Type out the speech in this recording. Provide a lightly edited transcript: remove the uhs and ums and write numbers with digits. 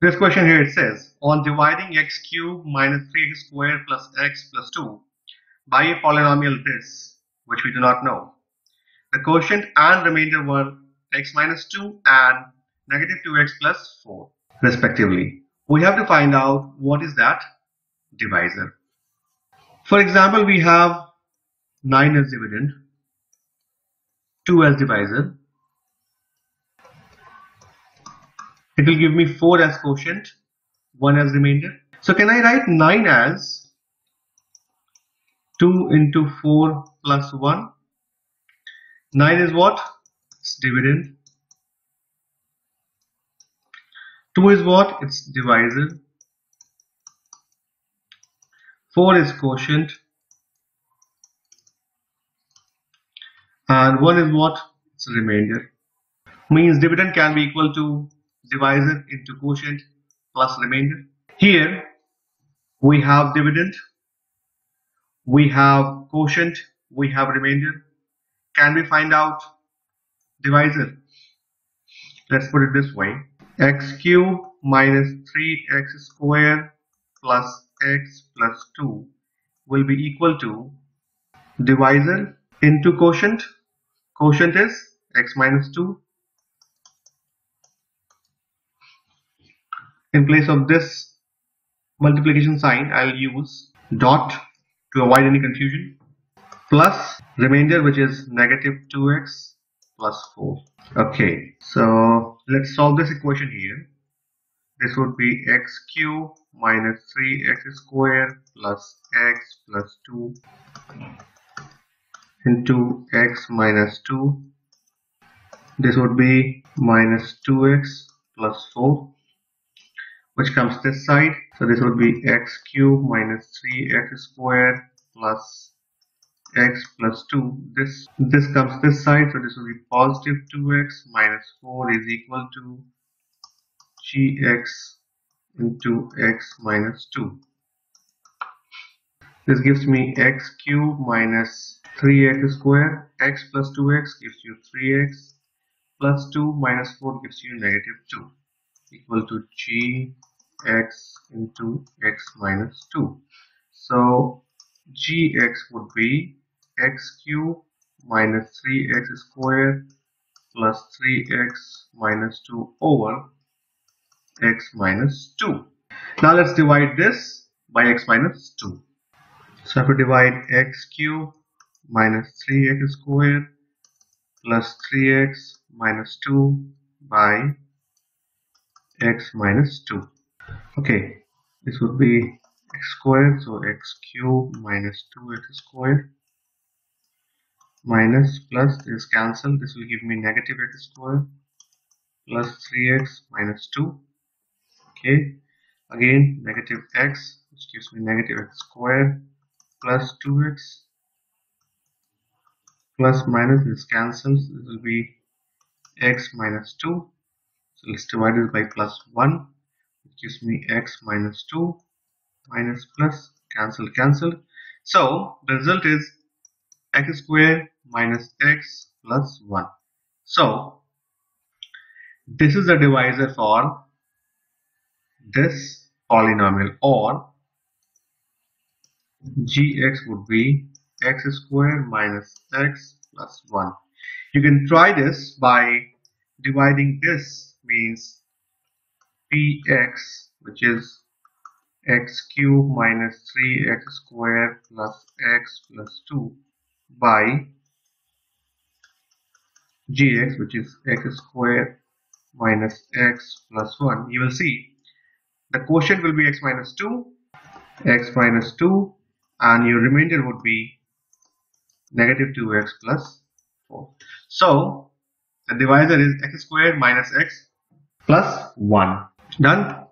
This question here, it says, on dividing x cubed minus 3 x squared plus x plus 2 by a polynomial this, which we do not know, the quotient and remainder were x minus 2 and negative 2x plus 4 respectively. We have to find out what is that divisor. For example, we have 9 as dividend, 2 as divisor. It will give me 4 as quotient, 1 as remainder. So can I write 9 as 2 into 4 plus 1? 9 is what? It's dividend. 2 is what? It's divisor. 4 is quotient. And 1 is what? It's remainder. Means dividend can be equal to divisor into quotient plus remainder. Here we have dividend, we have quotient, we have remainder. Can we find out divisor? Let's put it this way. X cubed minus 3x squared plus x plus 2 will be equal to divisor into quotient. Quotient is x minus 2. In place of this multiplication sign, I'll use dot to avoid any confusion, plus remainder, which is negative 2x plus 4. Okay, so let's solve this equation here. This would be x cubed minus 3x squared plus x plus 2 into x minus 2. This would be minus 2x plus 4, which comes this side. So this would be x cubed minus 3x squared plus x plus 2. This comes this side, so this will be positive 2x minus 4 is equal to gx into x minus 2. This gives me x cubed minus 3x squared. X plus 2x gives you 3x plus 2 minus 4 gives you negative 2 equal to g x into x minus 2. So gx would be x cubed minus 3x squared plus 3x minus 2 over x minus 2. Now let's divide this by x minus 2. So I have to divide x cubed minus 3x squared plus 3x minus 2 by x minus 2. Okay, this would be x squared, so x cubed minus 2x squared minus plus this cancel, this will give me negative x squared plus 3x minus 2. Okay, again negative x, which gives me negative x squared plus 2x plus minus this cancels, this will be x minus 2. So let's divide this by plus 1, which gives me x minus 2 minus plus cancel cancel. So the result is x squared minus x plus 1. So this is the divisor for this polynomial, or gx would be x squared minus x plus 1. You can try this by dividing this, means px, which is x cubed minus 3x squared plus x plus 2 by gx, which is x squared minus x plus 1. You will see the quotient will be x minus 2, and your remainder would be negative 2x plus 4. So the divisor is x squared minus x plus 1. Done.